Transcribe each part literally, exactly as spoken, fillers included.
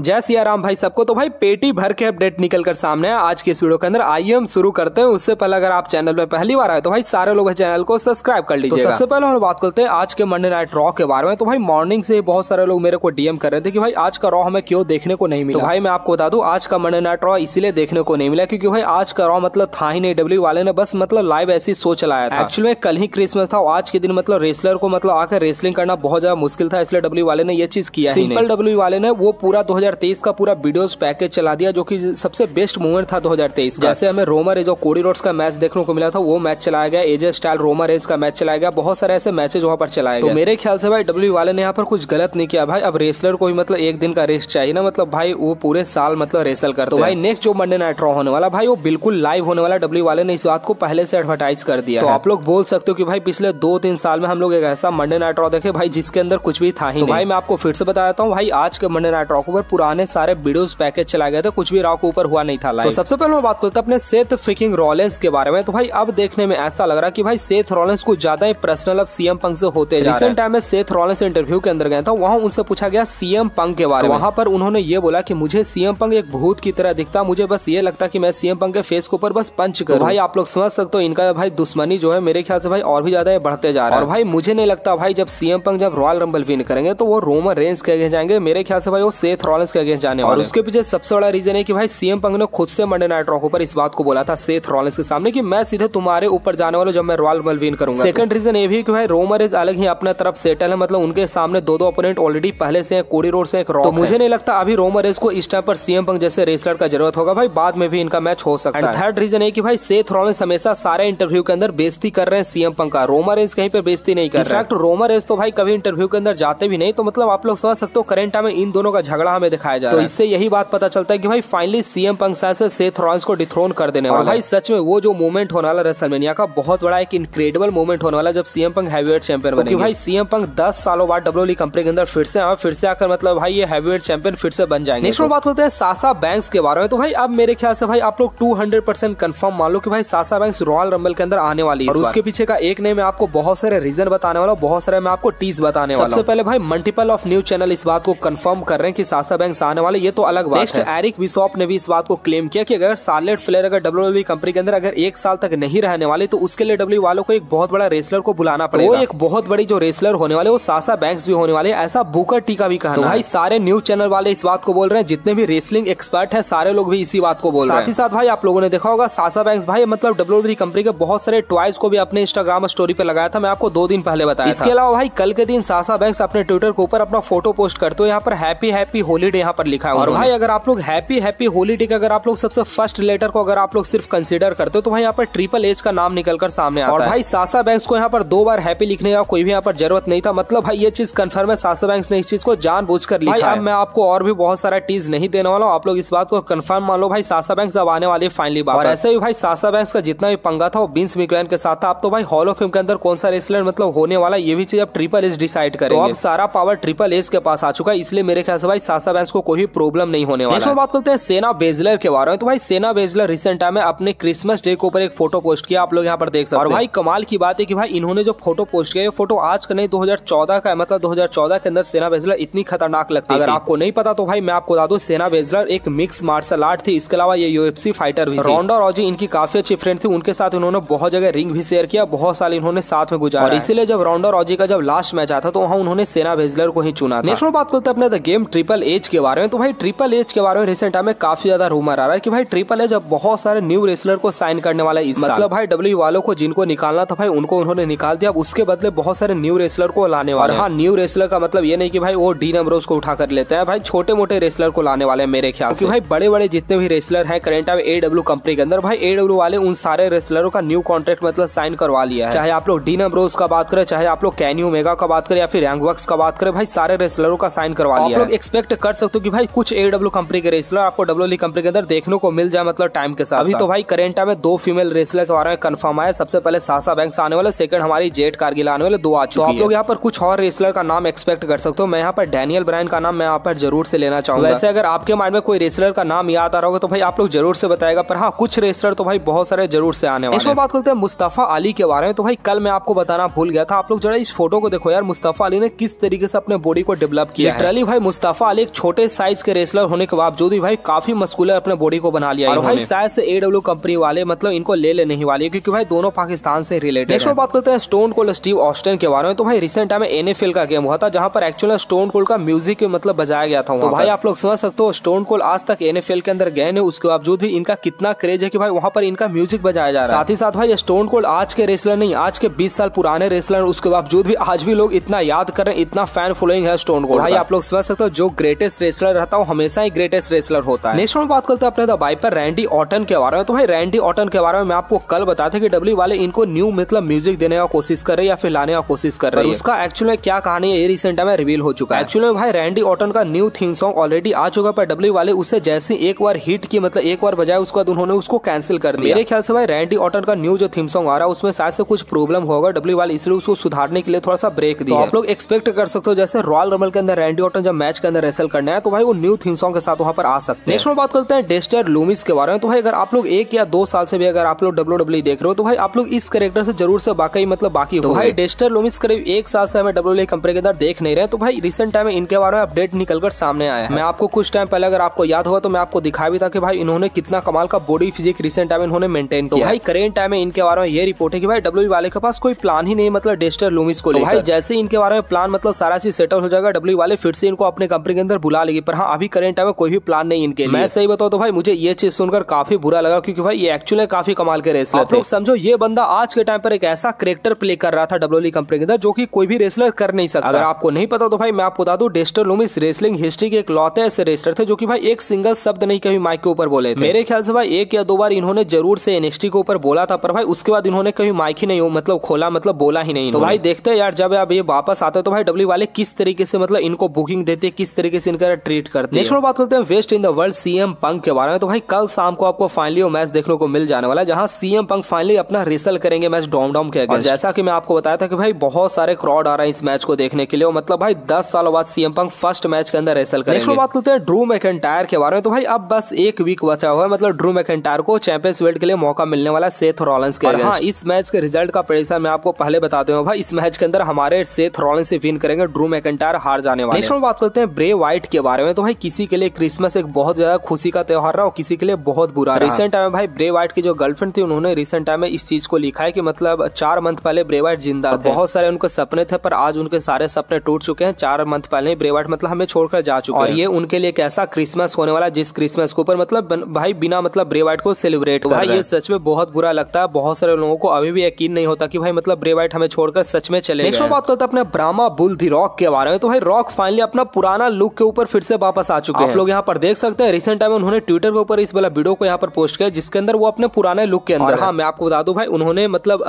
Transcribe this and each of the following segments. जय सियाराम भाई सबको। तो भाई पेटी भर के अपडेट निकल कर सामने है आज के इस वीडियो के अंदर। आइए हम शुरू करते हैं। उससे पहले अगर आप चैनल पे पहली बार आए तो भाई सारे लोग चैनल को सब्सक्राइब कर लीजिएगा। तो सबसे पहले हम बात करते हैं आज के मंडे नाइट रॉ के बारे में। तो भाई मॉर्निंग से बहुत सारे लोग मेरे को डीएम कर रहे थे कि भाई आज का रॉ हमें क्यों देखने को नहीं मिला। तो भाई मैं आपको बता दूं आज का मंडे नाइट रॉ इसीलिए देखने को नहीं मिला क्योंकि भाई आज का रॉ मतलब था ही नहीं। डब्ल्यू वाले ने बस मतलब लाइव ऐसी शो चलाया था। एक्चुअली में कल ही क्रिसमस था। आज के दिन मतलब रेसलर को मतलब आकर रेसलिंग करना बहुत ज्यादा मुश्किल था, इसलिए डब्ल्यू वाले ने ये चीज किया। सिंपल डब्ल्यू वाले ने वो पूरा दो तेईस का पूरा वीडियोस पैकेज चला दिया जो कि सबसे बेस्ट मूवमेंट था दो हज़ार तेईस का। जैसे हमें रोमन रेंज और कोडी रोड्स का मैच देखने को मिला था, वो मैच चलाया गया। एजे स्टाइल रोमन रेंज का मैच चलाया गया। बहुत सारे ऐसे मैचेज वहाँ पर चलाए गए। तो मेरे ख्याल से भाई डब्ल्यू वाले ने यहाँ पर कुछ गलत नहीं किया। भाई अब रेसलर को भी मतलब एक दिन का रेस्ट चाहिए ना, मतलब भाई वो पूरे साल मतलब रेसल करते। तो भाई नेक्स्ट जो मंडे नाइट रॉ होने वाला भाई वो बिल्कुल लाइव होने वाला। डब्ल्यू वाले ने इस बात को पहले से एडवर्टाइज कर दिया। तो आप लोग बोल सकते हो कि भाई पिछले दो तीन साल में हम लोग एक ऐसा मंडे नाइट रॉ देखे भाई जिसके अंदर कुछ भी था ही नहीं। भाई मैं आपको फिर से बता देता हूँ भाई आज के मंडे नाइट रॉ को पुराने सारे वीडियोस पैकेज चला गया था, कुछ भी रॉ के ऊपर हुआ नहीं था। तो सबसे पहले मैं बात करता हूं अपने सेथ फ्रिकिंग रॉलिंस के बारे में। तो भाई अब देखने में ऐसा लग रहा कि भाई सेथ रॉलिंस को ज्यादा ही पर्सनल अब सीएम पंक से होते जा रहे हैं। रिसेंट टाइम में सेथ रॉलिंस इंटरव्यू के अंदर गया था, वहां उनसे पूछा गया सीएम पंक के बारे में। वहां पर उन्होंने ये बोला कि मुझे सीएम पंक एक भूत की तरह दिखता, मुझे बस ये लगता कि मैं सीएम पंक के फेस के ऊपर बस पंच करूं। भाई आप लोग समझ सकते हो इनका भाई दुश्मनी जो है मेरे ख्याल से भाई और भी ज्यादा बढ़ते जा रहा है। और भाई मुझे नहीं लगता भाई जब सीएम पंक जब रॉयल रंबल विन करेंगे तो वो रोमन रेंस के अगेंस्ट जाएंगे। मेरे ख्याल से भाई वो सेथ रॉलिंस के अगेंस्ट जाने वाले। और उसके पीछे सबसे बड़ा रीजन है कि भाई सीएम पंक ने खुद से मंडे नाइट रॉ पर इस बात को बोला था सेथ रॉलिंस के सामने कि मैं सीधे तुम्हारे ऊपर जाने वाला जब मैं रॉयल रंबल विन करूंगा। सेकंड रीजन ये भी कि भाई रोमन रेंज अलग ही अपना तरफ सेटल है, मतलब उनके सामने दो दो ओपोनेंट ऑलरेडी पहले से हैं, कोडी रोड्स एक रॉ। तो मुझे नहीं लगता अभी रोमन रेंज को इस टाइम पर सीएम पंक जैसे रेसलर का जरूरत होगा। भाई बाद में भी इनका मैच हो सकता है। थर्ड रीजन है कि भाई सेथ रॉलिंस हमेशा सारे इंटरव्यू के अंदर बेइज्जती कर रहे हैं सीएम पंक का। रोमन रेंज कहीं पर बेइज्जती नहीं कर रहा। इनफैक्ट रोमन रेंज तो भाई कभी इंटरव्यू के अंदर जाते भी नहीं। तो मतलब आप लोग समझ सकते हो करंट टाइम में इन दोनों का झगड़ा हमें दिखाया जा रहा है। तो इससे यही बात पता चलता है कि भाई फाइनली सीएम पंक से सेथ रॉलिंस को डिथ्रोन कर देने वाला है। भाई सच में वो जो मोमेंट होने वाला रेसलमेनिया का बहुत बड़ा एक इनक्रेडिबल मोमेंट होने वाला जब सीएम पंक हैवीवेट चैंपियन बनेंगे। भाई सीएम पंक दस सालों बाद डब्ल्यूडब्ल्यूई कंपनी के अंदर फिर से आए, फिर से आकर मतलब भाई ये हैवीवेट चैंपियन फिर से बन जाएंगे। नेक्स्ट में बात करते हैं साशा बैंक्स के बारे में। तो भाई अब मेरे ख्याल से भाई आप लोग टू हंड्रेड परसेंट कंफर्म मान लो कि भाई साशा बैंक्स रॉयल रंबल के अंदर आने वाली है। उसके पीछे का एक नहीं मैं आपको बहुत सारे रीजन बताने वाला, बहुत सारे मैं आपको टीज बताने वाला। सबसे पहले भाई मल्टीपल ऑफ न्यूज चैनल इस बात को कंफर्म कर रहे हैं कि साशा बैंक्स आने वाले, ये तो अलग बात Next, है। एरिक बिशॉफ ने भी इस बात को क्लेम किया कि अगर शार्लेट फ्लेयर अगर डब्ल्यूडब्ल्यूई कंपनी के अंदर अगर एक साल तक नहीं रहने वाली तो उसके लिए डब्ल्यू वालों को एक बहुत बड़ा रेसलर को बुलाना पड़ेगा। वो तो एक बहुत बड़ी जो रेसलर होने वाले वो साशा बैंक्स भी होने वाले, ऐसा बुकर टी का भी कहना। तो भाई सारे न्यूज चैनल वाले इस बात को बोल रहे हैं, जितने भी रेसलिंग एक्सपर्ट है सारे लोग भी इसी बात को बोल रहे हैं। साथ ही साथ भाई आप लोगों ने देखा होगा साशा बैंक्स भाई मतलब डब्ल्यूडब्ल्यूई कंपनी के बहुत सारे टॉयज को भी अपने इंस्टाग्राम स्टोरी पे लगाया था, मैं आपको दो दिन पहले बताया। इसके अलावा भाई कल के दिन साशा बैंक्स अपने ट्विटर के ऊपर अपना फोटो पोस्ट करते हुए यहाँ पर हैप्पी हैप्पी होलीडे यहाँ पर लिखा है। और भाई अगर आप लोग हैप्पी हैप्पी होलीडे का अगर आप लोग सबसे फर्स्ट लेटर को अगर आप लोग सिर्फ कंसीडर करते हो तो भाई यहाँ पर ट्रिपल एच का नाम निकल कर सामने आता है। और भाई साशा बैंक्स को यहाँ पर दो बार हैप्पी लिखने का कोई भी यहाँ पर जरूरत नहीं था, मतलब भाई ये चीज कंफर्म है साशा बैंक्स ने इस चीज को जानबूझकर लिखा है। अब मैं आपको और भी बहुत सारा टीज नहीं देने वाला हूँ, आप लोग इस बात को कंफर्म मान लो भाई साशा बैंक्स अब आने वाली फाइनली। और ऐसे ही भाई साशा बैंक्स का जितना भी पंगा था वो विंस मैकमैन के साथ था। अब तो भाई हॉल ऑफ फेम के अंदर कौन सा रेसलर मतलब होने वाला ये भी चीज अब ट्रिपल एच डिसाइड करेगा। अब सारा पावर ट्रिपल एच के पास आ चुका है, इसलिए मेरे ख्याल से भाई साशा बैंक्स को कोई प्रॉब्लम नहीं होने वाला। नेक्स्ट बात करते हैं सेना बेजलर के बारे में। तो भाई सेना बेजलर रिसेंट टाइम में अपने क्रिसमस डे के ऊपर एक फोटो पोस्ट किया, आप लोग यहाँ पर देख सकते हैं। और भाई कमाल की बात है कि भाई इन्होंने जो फोटो पोस्ट किया ये फोटो आज का नहीं दो हज़ार चौदह का है, मतलब दो हज़ार चौदह के अंदर सेना बेजलर इतनी खतरनाक लगती है। अगर आपको नहीं पता तो भाई मैं आपको बता दूं सेना बेजलर एक मिक्स मार्शल आर्ट थी, इसके अलावा ये यूएफसी फाइटर भी। रोंडा रॉजी इनकी काफी अच्छी फ्रेंड थी, उनके साथ इन्होंने बहुत जगह रिंग भी शेयर किया, बहुत साल इन्होंने साथ में गुजारा। और इसीलिए जब रोंडा रॉजी का जब लास्ट मैच आता तो वहाँ उन्होंने सेना बेजलर को ही चुना। नेक्स्ट बात करते हैं अपने द गेम ट्रिपल एच के बारे में। तो भाई ट्रिपल एच के बारे में रिसेंट टाइम में काफी ज्यादा रूमर आ रहा है कि भाई ट्रिपल एच अब बहुत सारे न्यू रेसलर को साइन करने वाला है इस साल। मतलब भाई डब्ल्यू वालों को जिनको निकालना था भाई उनको उन्होंने निकाल दिया, उसके बदले बहुत सारे न्यू रेसलर को लाने वाले। और हाँ न्यू रेसलर का मतलब ये नहीं कि भाई वो डीन एम्ब्रोज को उठा कर लेते हैं, भाई छोटे मोटे रेसलर को लाने वाले मेरे ख्याल से। भाई बड़े बड़े जितने भी रेसलर हैं करंट टाइम एडब्ल्यू कंपनी के अंदर भाई एडब्ल्यू वाले उन सारे रेसलरों का न्यू कॉन्ट्रैक्ट मतलब साइन करवा लिया है। चाहे आप लोग डीन एम्ब्रोज का बात करें, चाहे आप लोग कैनी ओमेगा का बात करें या फिर रैंक वर्क्स का बात करें, भाई सारे रेसलरों का साइन करवा लिया। आप लोग एक्सपेक्ट कर सकते हो कि भाई कुछ एडब्ल्यू कंपनी के रेसलर आपको डब्ल्यूडब्ल्यूई कंपनी के अंदर देखने को मिल जाए मतलब टाइम के साथ। अभी तो भाई करंट टाइम में दो फीमेल रेसलर के बारे में कंफर्म आया, सबसे पहले साशा बैंक्स आने वाले, सेकंड हमारी जेट कारगिल आने वाले, दो आ चुकी है। आप लोग यहाँ पर कुछ और रेसलर का नाम एक्सपेक्ट कर सकते हो। मैं यहाँ पर डैनियल ब्रायन का नाम मैं यहाँ पर जरूर से लेना चाहूंगा। वैसे अगर आपके माइंड में कोई रेसलर का नाम याद आ रहा होगा तो भाई आप लोग जरूर से बताएगा, पर हाँ कुछ रेसलर तो भाई बहुत सारे जरूर से आने वाले। इसमें बात करते हैं मुस्तफा अली के बारे में। तो भाई कल मैं आपको बताना भूल गया था, आप लोग जरा इस फोटो को देखो यार, मुस्तफा अली ने किस तरीके से अपने बॉडी को डेवलप किया। लिटरली भाई मुस्तफा अली एक छोटे साइज के रेसलर होने के बावजूद भी भाई काफी मस्कुलर अपने बॉडी को बना लिया। और भाई शायद से एडब्ल्यू कंपनी वाले मतलब इनको ले लेने ही वाली है, क्योंकि भाई दोनों पाकिस्तान से रिलेटेड। नेक्स्ट बात करते हैं स्टोन कोल्ड स्टीव ऑस्टिन के बारे में। तो भाई रिसेंट टाइम एनएफएल का गेम हुआ था जहाँ पर एक्चुअली स्टोन कोल्ड का म्यूजिक मतलब बजाया गया था। तो भाई आप लोग समझ सकते हो स्टोन कोल्ड आज तक एनएफएल के अंदर गए नहीं, उसके बावजूद भी इनका कितना क्रेज है कि भाई वहाँ पर इनका म्यूजिक बजाया जा रहा है। साथ ही साथ भाई स्टोन कोल्ड आज के रेसलर नहीं, आज के बीस साल पुराने रेसलर, उसके बावजूद भी आज भी लोग इतना याद करें, इतना फैन फॉलोइंग है स्टोन कोल्ड। भाई आप लोग समझ सकते हो जो ग्रेटेस्ट रेसलर रहता है हमेशा ही ग्रेटेस्ट रेसलर होता है। नेक्स्ट में बात करते हैं अपने द वाइपर रैंडी ऑर्टन के बारे में। तो भाई रैंडी ऑर्टन के बारे में मैं आपको कल बताते कि डब्ल्यू वाले इनको न्यू मतलब म्यूजिक देने का कोशिश कर रहे या फिर लाने का कोशिश कर रहे हैं। उसका एक्चुअली क्या कहानी है ये रिसेंट में रिवील हो चुका है। एक्चुअली भाई रैंडी ऑर्टन का न्यू थीम सॉन्ग ऑलरेडी आ चुका, पर डब्ल्यू वाले उसे जैसे एक बार हिट की मतलब एक बार बजाय उसके बाद उन्होंने उसको कैंसिल कर दिया। मेरे ख्याल से भाई रैंडी ऑर्टन का न्यू जो थीम सॉन्ग आ रहा है उसमें शायद से कुछ प्रॉब्लम होगा डब्ल्यू वाले, इसलिए उसको सुधारने के लिए थोड़ा सा ब्रेक दिया। आप लोग एक्सपेक्ट कर सकते हो जैसे रॉयल रंबल के अंदर रैंडी ऑर्टन जब मैच के अंदर रेसल करना है तो भाई वो न्यू थीम सॉन्ग के साथ वहाँ पर आ सकते हैं। नेक्स्ट में बात करते हैं डेक्स्टर लूमिस के बारे में। तो भाई अगर आप लोग एक या दो साल से भी अगर आप लोग डब्ल्यू डब्ल्यू देख रहे हो तो भाई आप लोग इस कैरेक्टर से जरूर से बाकी मतलब बाकी हो। तो भाई डेक्स्टर लूमिस करीब एक साल से हमें डब्ल्यू डब्ल्यू कंपनी के अंदर देख नहीं रहे, तो भाई रिसेंट टाइम में इनके बारे में अपडेट निकलकर सामने आया है। मैं आपको कुछ टाइम पहले अगर आपको याद होगा तो मैं आपको दिखाया भी था कि भाई इन्होंने कितना कमाल का बॉडी फिजिक रिसेंट टाइम इन्होंने मेंटेन किया। भाई करेंट टाइम में इनके बारे में ये रिपोर्ट है कि भाई डब्ल्यू वाले के पास कोई प्लान ही नहीं मतलब डेक्स्टर लूमिस को लेकर। भाई जैसे इनके बारे में प्लान मतलब सारा चीज सेटल हो जाएगा डब्ल्यू वाले फिर से इनको अपने कंपनी के अंदर बुला लेगी, पर हाँ अभी करेंट टाइम में कोई भी प्लान नहीं इनके। मैं सही बताऊं तो भाई मुझे ये चीज सुनकर काफी बुरा लगा, क्योंकि भाई ये एक्चुअली काफी कमाल के रेसलर थे। समझो ये बंदा आज के टाइम पर एक ऐसा करेक्टर प्ले कर रहा था डब्ल्यूडब्ल्यूई कंपनी के अंदर जो कि कोई भी रेसलर कर नहीं सकता। अगर आपको नहीं पता तो भाई मैं आपको बता दूं डेक्स्टर लूमिस रेसलिंग हिस्ट्री के इकलौते ऐसे रेसलर थे जो कि भाई एक सिंगल शब्द नहीं कभी माइक के ऊपर बोले थे। मेरे ख्याल से भाई एक या दो बार इन्होंने जरूर से एनएक्सटी के ऊपर बोला था, पर भाई उसके बाद इन्होंने कभी माइक ही नहीं हो मतलब खोला मतलब बोला ही नहीं। तो भाई देखते हैं यार जब आप ये वापस आते तो भाई डब्ल्यू वाले किस तरीके से मतलब इनको बुकिंग देते, किस तरीके से इनका ट्रीट करते। नेक्स्ट बात करते हैं best in the world CM Punk के बारे में। तो भाई कल शाम को आपको फाइनली वो मैच देखने को मिल जाने वाला है जहां सीएम पंक फाइनली अपना रेसल करेंगे मैच डॉम डॉम के अगेंस्ट। जैसा कि मैं आपको बताया था कि भाई बहुत सारे क्राउड आ रहा है इस मैच को देखने के लिए, मतलब भाई दस सालों बाद सीएम पंक फर्स्ट मैच के अंदर रेसल करेंगे। नेक्स्ट बात करते हैं ड्रू मैकेंटायर के बारे में। तो भाई अब बस एक वीक बचा हुआ है मतलब ड्रू मैकेंटायर को चैंपियंस बेल्ट के लिए मौका मिलने वाला सेथ रॉलिन्स के अगेंस्ट। हां इस मैच के रिजल्ट का प्रेडिक्शन मैं आपको पहले बता दूं भाई इस मैच के अंदर हमारे सेथ रॉलिन्स से विन करेंगे, ड्रू मैकेंटायर हार जाने वाले। नेक्स्ट बात करते हैं ब्रे वाइट के बारे में। तो भाई किसी के लिए क्रिसमस एक बहुत ज्यादा खुशी का त्यौहार रहा और किसी के लिए बहुत बुरा। रिसेंट टाइम में भाई ब्रे वाइट की जो गर्लफ्रेंड थी उन्होंने रिसेंट टाइम में इस चीज को लिखा है कि मतलब चार मंथ पहले ब्रे वाइट जिंदा थे, बहुत सारे उनके सपने थे पर आज उनके सारे सपने टूट चुके हैं। चार मंथ पहले ब्रे वाइट मतलब हमें छोड़कर जा चुके हैं और ये उनके लिए एक ऐसा क्रिसमस होने वाला जिस क्रिसमस के ऊपर मतलब भाई बिना मतलब ब्रे वाइट को सेलिब्रेट हुआ। ये सच में बहुत बुरा लगता है, बहुत सारे लोगों को अभी भी यकीन नहीं होता कि भाई मतलब ब्रे वाइट हमें छोड़कर सच में चले। नेक्स्ट बात करते हैं अपने ब्रामा बुल द रॉक के बारे में। तो भाई रॉक फाइनली अपना पुराना लुक के ऊपर फिर से वापस आ चुके हैं। आप लोग यहाँ पर देख सकते हैं रिसेंट टाइम उन्होंने ट्विटर के ऊपर इस वाला वीडियो को यहाँ पर पोस्ट किया जिसके अंदर वो अपने पुराने लुक के अंदर। हाँ मैं आपको बता दूं भाई उन्होंने मतलब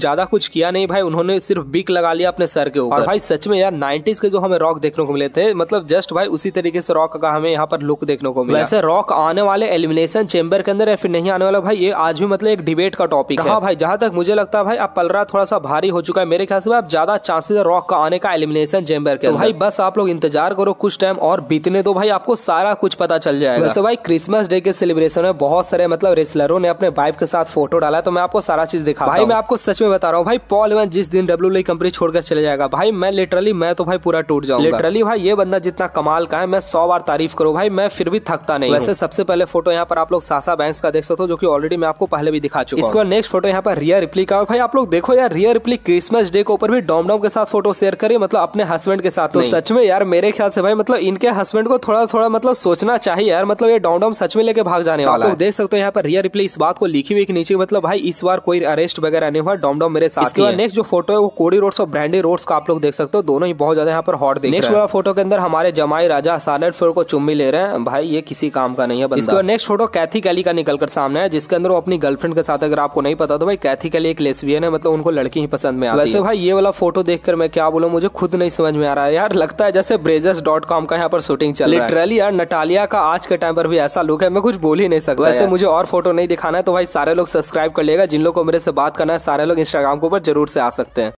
ज्यादा कुछ किया नहीं भाई, उन्होंने सिर्फ बिक लगा लिया अपने सर के ऊपर। भाई सच में यार नाइंटीज़ के जो हमें रॉक देखने को मिले थे मतलब जस्ट भाई उसी तरीके से रॉक का हमें यहाँ पर लुक देखने को मिला। वैसे रॉक आने वाले एलिमिनेशन चेंबर के अंदर या फिर नहीं आने वाला भाई ये आज भी मतलब एक डिबेट का टॉपिक है। हाँ भाई जहां तक मुझे लगता है भाई अब पलरा थोड़ा सा भारी हो चुका है, मेरे ख्याल से अब ज्यादा चांसेस है रॉक का आने का एलिमिनेशन चेंबर के। भाई बस आप लोग इंतजार करो कुछ टाइम और बीतने दो भाई आपको सारा कुछ पता चल जाएगा। वैसे भाई क्रिसमस डे के सेलिब्रेशन में बहुत सारे मतलब रेसलरों ने अपने वाइफ के साथ फोटो डाला, तो मैं आपको सारा चीज दिखा भाई। मैं आपको सच में बता रहा हूँ भाई पॉल हेमन जिस दिन डब्ल्यूडब्ल्यूई कंपनी छोड़कर चले जाएगा भाई मैं लिटरली मैं तो भाई पूरा टूट जाऊंगा। लिटरली भाई ये बंदा जितना कमाल का है मैं सौ बार तारीफ करूं भाई मैं फिर भी थकता नहीं। वैसे सबसे पहले फोटो यहाँ पर आप लोग साशा बैंक्स का देख सकते हो जो कि ऑलरेडी मैं आपको पहले भी दिखा चुका हूं। इसके बाद नेक्स्ट फोटो यहाँ पर रिया रिप्ली का। भाई आप लोग देखो यार रिया रिप्ली क्रिसमस डे के ऊपर भी डॉम डॉम के साथ फोटो शेयर करी मतलब अपने हस्बैंड के साथ। तो सच में यार मेरे ख्याल से भाई मतलब इनके हस्बैंड को थोड़ा थोड़ा मतलब सोचना चाहिए यार, मतलब ये डॉम डॉम सच में लेके भाग जाने वाला। आप लोग देख सकते हो यहाँ पर रिया रिप्ली इस बात को लिखी हुई कि नीचे मतलब भाई इस बार कोई अरेस्ट वगैरह नहीं हुआ, डॉम डॉम मेरे साथ। इसके बाद नेक्स्ट जो फोटो है वो कोडी रोड्स और ब्रैंडी रोड्स का आप लोग देख सकते हो, दोनों ही बहुत ज्यादा यहाँ पर हॉट दिख रहे हैं। नेक्स्ट वाला फोटो के अंदर हमारे जमाई राजा शार्लेट फ्लेयर को चुम्मी ले रहे हैं, भाई ये किसी काम का नहीं है बंदा। इसके बाद नेक्स्ट फोटो कैथी कैली का निकलकर सामने है जिसके अंदर वो अपनी गर्लफ्रेंड के साथ। अगर आपको नहीं पता तो भाई कैथी कैली एक लेस्बियन है, मतलब उनको लड़की ही पसंद में आती है। वैसे भाई ये वाला फोटो देखकर मैं क्या बोलूं मुझे खुद नहीं समझ में आ रहा है यार, लगता है जैसे ब्रेजर्स डॉट कॉम का यहाँ पर शूटिंग चल रही है। लिटरली यार नटालिया का आज के टाइम पर भी ऐसा लुक है मैं कुछ बोल ही नहीं सकता। वैसे मुझे और फोटो नहीं दिखाना है तो भाई सारे लोग सब्सक्राइब कर लेगा, जिन लोगों को मेरे से बात करना है सारे लोग इंस्टाग्राम के ऊपर जरूर से आ सकते हैं।